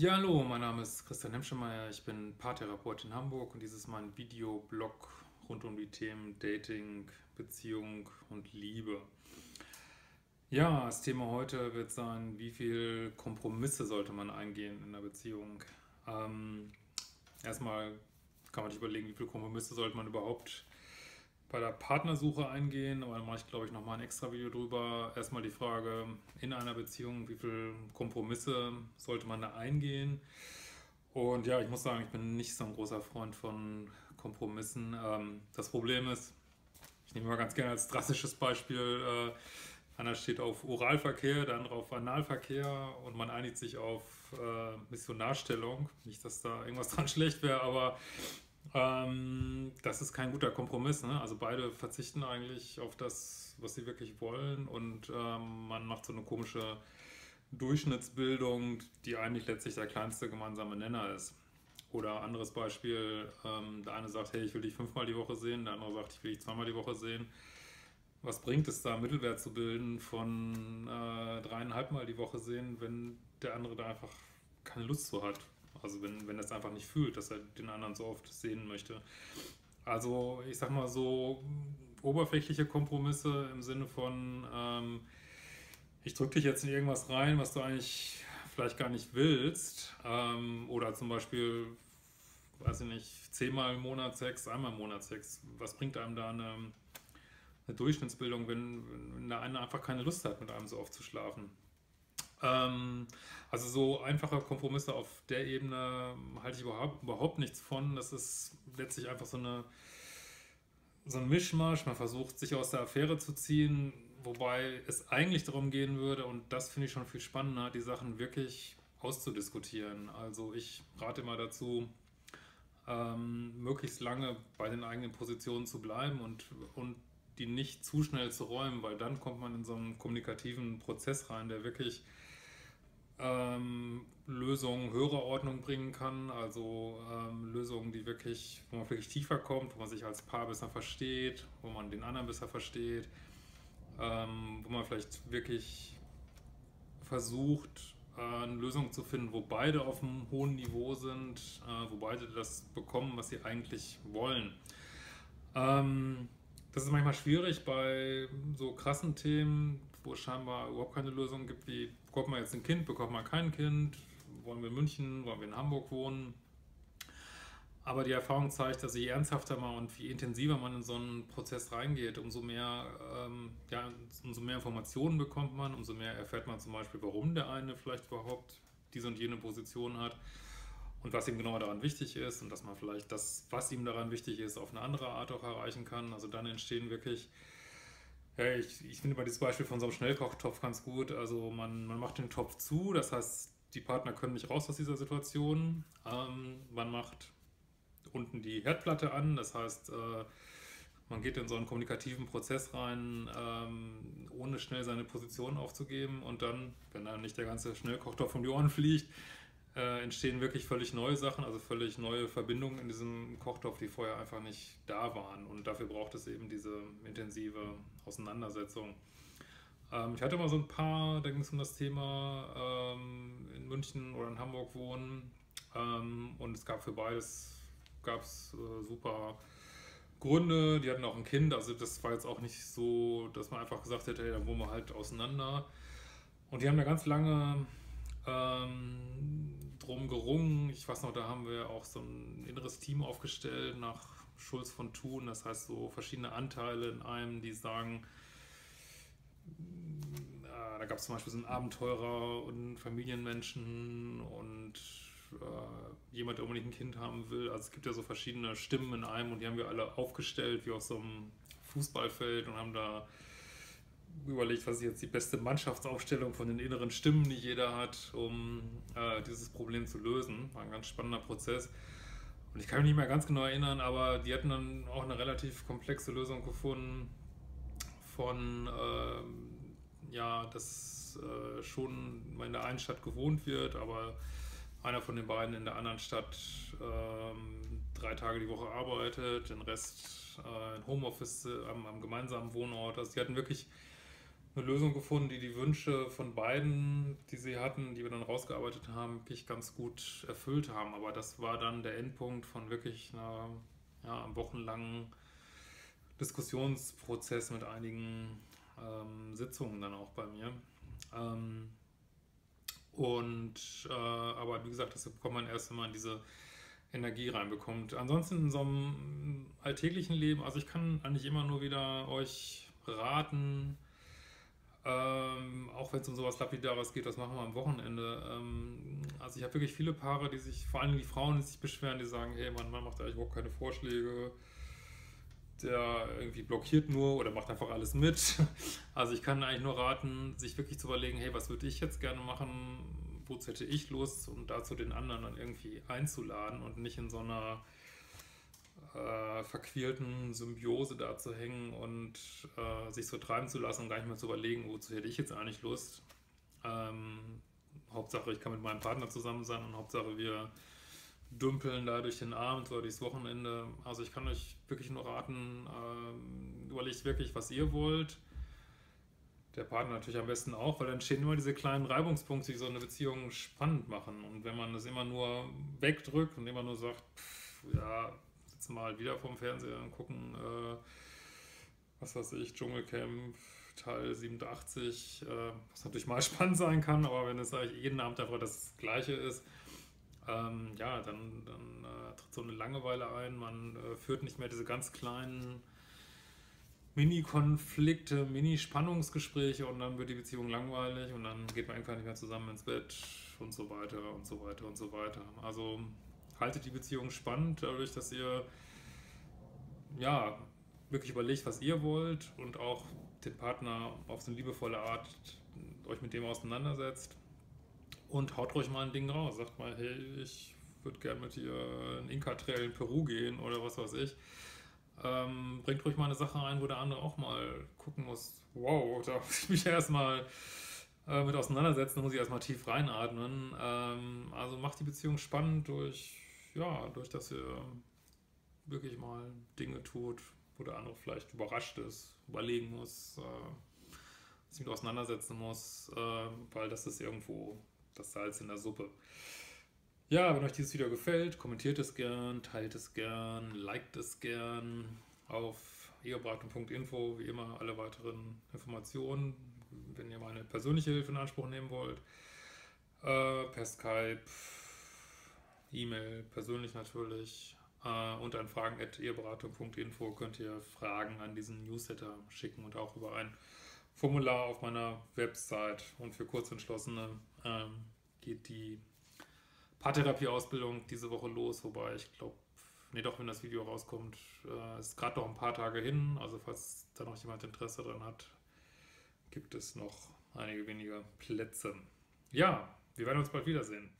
Ja, hallo, mein Name ist Christian Hemschemeier, ich bin Paartherapeut in Hamburg und dies ist mein Videoblog rund um die Themen Dating, Beziehung und Liebe. Ja, das Thema heute wird sein, wie viele Kompromisse sollte man eingehen in einer Beziehung? Erstmal kann man sich überlegen, wie viele Kompromisse sollte man überhaupt bei der Partnersuche eingehen, aber da mache ich, glaube ich, nochmal ein extra Video drüber. Erstmal die Frage, in einer Beziehung, wie viele Kompromisse sollte man da eingehen? Und ja, ich muss sagen, ich bin nicht so ein großer Freund von Kompromissen. Das Problem ist, ich nehme mal ganz gerne als drastisches Beispiel, einer steht auf Oralverkehr, der andere auf Analverkehr und man einigt sich auf Missionarstellung. Nicht, dass da irgendwas dran schlecht wäre, aber das ist kein guter Kompromiss, ne? Also beide verzichten eigentlich auf das, was sie wirklich wollen und man macht so eine komische Durchschnittsbildung, die eigentlich letztlich der kleinste gemeinsame Nenner ist. Oder anderes Beispiel, der eine sagt, hey, ich will dich 5-mal die Woche sehen, der andere sagt, ich will dich 2-mal die Woche sehen. Was bringt es da, Mittelwert zu bilden von 3,5-mal die Woche sehen, wenn der andere da einfach keine Lust zu hat? Also wenn er es einfach nicht fühlt, dass er den anderen so oft sehen möchte. Also ich sag mal so oberflächliche Kompromisse im Sinne von ich drücke dich jetzt in irgendwas rein, was du eigentlich vielleicht gar nicht willst. Oder zum Beispiel, weiß ich nicht, 10-mal im Monat Sex, einmal im Monat Sex. Was bringt einem da eine Durchschnittsbildung, wenn der eine einfach keine Lust hat, mit einem so oft zu schlafen? Also so einfache Kompromisse auf der Ebene halte ich überhaupt nichts von. Das ist letztlich einfach so ein Mischmasch. Man versucht, sich aus der Affäre zu ziehen, wobei es eigentlich darum gehen würde, und das finde ich schon viel spannender, die Sachen wirklich auszudiskutieren. Also ich rate immer dazu, möglichst lange bei den eigenen Positionen zu bleiben und die nicht zu schnell zu räumen, weil dann kommt man in so einen kommunikativen Prozess rein, der wirklich Lösungen höherer Ordnung bringen kann, also Lösungen, die wirklich, wo man wirklich tiefer kommt, wo man sich als Paar besser versteht, wo man den anderen besser versteht, wo man vielleicht wirklich versucht, eine Lösung zu finden, wo beide auf einem hohen Niveau sind, wo beide das bekommen, was sie eigentlich wollen. Das ist manchmal schwierig bei so krassen Themen, wo es scheinbar überhaupt keine Lösung gibt, wie bekommt man jetzt ein Kind, bekommt man kein Kind, wollen wir in München, wollen wir in Hamburg wohnen. Aber die Erfahrung zeigt, dass je ernsthafter man und je intensiver man in so einen Prozess reingeht, umso mehr Informationen bekommt man, umso mehr erfährt man zum Beispiel, warum der eine vielleicht überhaupt diese und jene Position hat und was ihm genau daran wichtig ist und dass man vielleicht das, was ihm daran wichtig ist, auf eine andere Art auch erreichen kann. Also dann entstehen wirklich, ja, ich finde mal dieses Beispiel von so einem Schnellkochtopf ganz gut. Also man macht den Topf zu, das heißt, die Partner können nicht raus aus dieser Situation. Man macht unten die Herdplatte an, das heißt, man geht in so einen kommunikativen Prozess rein, ohne schnell seine Position aufzugeben und dann, wenn dann nicht der ganze Schnellkochtopf um die Ohren fliegt, entstehen wirklich völlig neue Sachen, also völlig neue Verbindungen in diesem Kochtopf, die vorher einfach nicht da waren. Und dafür braucht es eben diese intensive Auseinandersetzung. Ich hatte mal so ein Paar, da ging es um das Thema in München oder in Hamburg wohnen. Und es gab für beides super Gründe. Die hatten auch ein Kind, also das war jetzt auch nicht so, dass man einfach gesagt hätte, hey, dann wohnen wir halt auseinander. Und die haben ja ganz lange drum gerungen. Ich weiß noch, da haben wir auch so ein inneres Team aufgestellt nach Schulz von Thun, das heißt so verschiedene Anteile in einem, die sagen, da gab es zum Beispiel so einen Abenteurer und Familienmenschen und jemand, der unbedingt ein Kind haben will. Also es gibt ja so verschiedene Stimmen in einem und die haben wir alle aufgestellt, wie auf so einem Fußballfeld und haben da überlegt, was ist jetzt die beste Mannschaftsaufstellung von den inneren Stimmen, die jeder hat, um dieses Problem zu lösen. War ein ganz spannender Prozess. Und ich kann mich nicht mehr ganz genau erinnern, aber die hatten dann auch eine relativ komplexe Lösung gefunden von, dass schon in der einen Stadt gewohnt wird, aber einer von den beiden in der anderen Stadt 3 Tage die Woche arbeitet, den Rest in Homeoffice am gemeinsamen Wohnort. Also die hatten wirklich eine Lösung gefunden, die die Wünsche von beiden, die sie hatten, die wir dann rausgearbeitet haben, wirklich ganz gut erfüllt haben. Aber das war dann der Endpunkt von wirklich einer wochenlangen Diskussionsprozess mit einigen Sitzungen dann auch bei mir. Aber wie gesagt, das bekommt man erst, wenn man diese Energie reinbekommt. Ansonsten in so einem alltäglichen Leben, also ich kann eigentlich immer nur wieder euch raten, auch wenn es um sowas Lapidares geht, das machen wir am Wochenende. Also ich habe wirklich viele Paare, die sich, vor allem die Frauen, die sich beschweren, die sagen, hey, mein Mann macht eigentlich überhaupt keine Vorschläge, der irgendwie blockiert nur oder macht einfach alles mit. Also ich kann eigentlich nur raten, sich wirklich zu überlegen, hey, was würde ich jetzt gerne machen, wozu hätte ich Lust, um dazu den anderen dann irgendwie einzuladen und nicht in so einer verquirlten Symbiose da zu hängen und sich so treiben zu lassen und gar nicht mehr zu überlegen, wozu hätte ich jetzt eigentlich Lust. Hauptsache, ich kann mit meinem Partner zusammen sein und Hauptsache, wir dümpeln da durch den Abend oder durchs Wochenende. Also ich kann euch wirklich nur raten, überlegt wirklich, was ihr wollt. Der Partner natürlich am besten auch, weil dann entstehen immer diese kleinen Reibungspunkte, die so eine Beziehung spannend machen. Und wenn man das immer nur wegdrückt und immer nur sagt, pff, ja, sitzen mal wieder vorm Fernseher und gucken, was weiß ich, Dschungelcamp Teil 87, was natürlich mal spannend sein kann, aber wenn es eigentlich jeden Abend einfach das Gleiche ist, dann tritt so eine Langeweile ein, man führt nicht mehr diese ganz kleinen Mini-Konflikte, Mini-Spannungsgespräche und dann wird die Beziehung langweilig und dann geht man einfach nicht mehr zusammen ins Bett und so weiter und so weiter und so weiter. Also haltet die Beziehung spannend, dadurch, dass ihr ja wirklich überlegt, was ihr wollt und auch den Partner auf so eine liebevolle Art euch mit dem auseinandersetzt. Und haut ruhig mal ein Ding raus. Sagt mal, hey, ich würde gerne mit dir in Inka-Trail in Peru gehen oder was weiß ich. Bringt ruhig mal eine Sache ein, wo der andere auch mal gucken muss, wow, da muss ich mich erstmal mit auseinandersetzen, da muss ich erstmal tief reinatmen. Also macht die Beziehung spannend durch dass ihr wirklich mal Dinge tut, wo der andere vielleicht überrascht ist, überlegen muss, sich mit auseinandersetzen muss, weil das ist irgendwo das Salz in der Suppe. Ja, wenn euch dieses Video gefällt, kommentiert es gern, teilt es gern, liked es gern auf eheberatung.info, wie immer alle weiteren Informationen, wenn ihr meine persönliche Hilfe in Anspruch nehmen wollt, per Skype, E-Mail, persönlich natürlich und an fragen@eheberatung.info könnt ihr Fragen an diesen Newsletter schicken und auch über ein Formular auf meiner Website. Und für Kurzentschlossene geht die Paartherapie-Ausbildung diese Woche los, wobei ich glaube, doch, wenn das Video rauskommt, ist gerade noch ein paar Tage hin, also falls da noch jemand Interesse dran hat, gibt es noch einige wenige Plätze. Ja, wir werden uns bald wiedersehen.